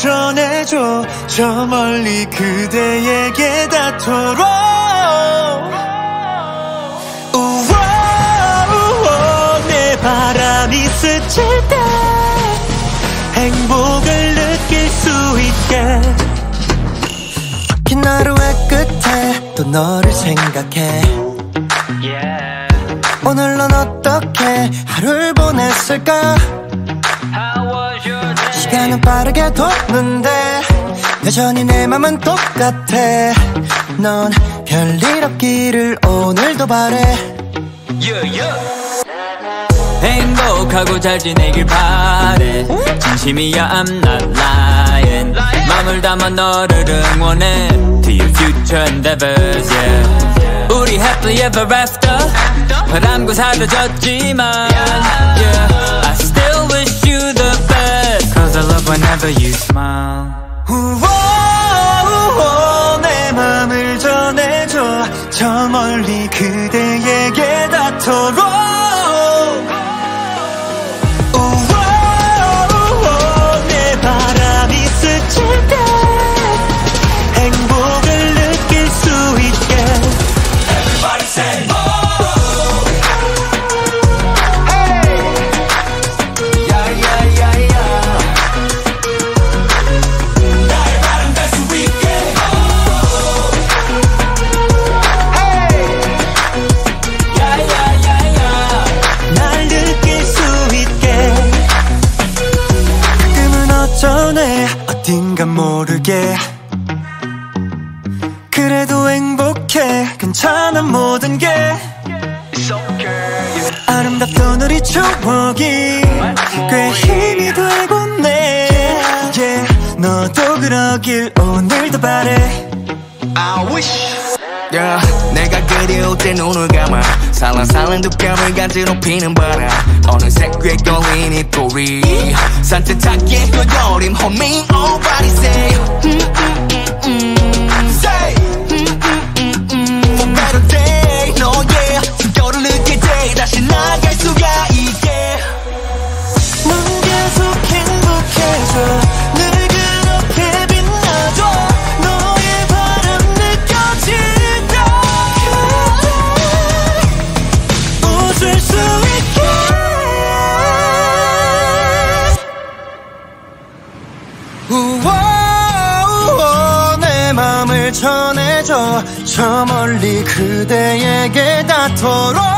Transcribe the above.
전해줘 저 멀리 그대에게 닿도록 내 바람이 스칠 때 행복을 느낄 수 있게 긴 하루의 끝에 또 너를 생각해 오늘 넌 어떻게 하루를 보냈을까 시간은 빠르게 돕는데 여전히 내 맘은 똑같아 넌 별일 없기를 오늘도 바래 행복하고 잘 지내길 바래 진심이야 I'm not lying 맘을 담아 너를 응원해 To your future endeavors yeah. 우리 happily ever after 바람과 사라졌지만 yeah. I still wish you the best Cause I love whenever you smile 내 맘을 전해줘 저 멀리 그대에게 닿도록 어딘가 모르게 그래도 행복해 괜찮아 모든 게 아름답던 우리 추억이 꽤 힘이 되곤 해 yeah. 너도 그러길 오늘도 바래 I wish Yeah, 내가 그리울 땐 눈을 감아 살랑살랑 두 뺨을 간지럽히는 바람 어느새 꽤 걸린 이 꼬리 산뜻하게 껴여림 Homie, oh, body say Say For better day, no yeah 숨결을 느낄 때 다시 나갈 수가 있게 넌 계속 행복해져 내 맘을 전해줘 저 멀리 그대에게 닿도록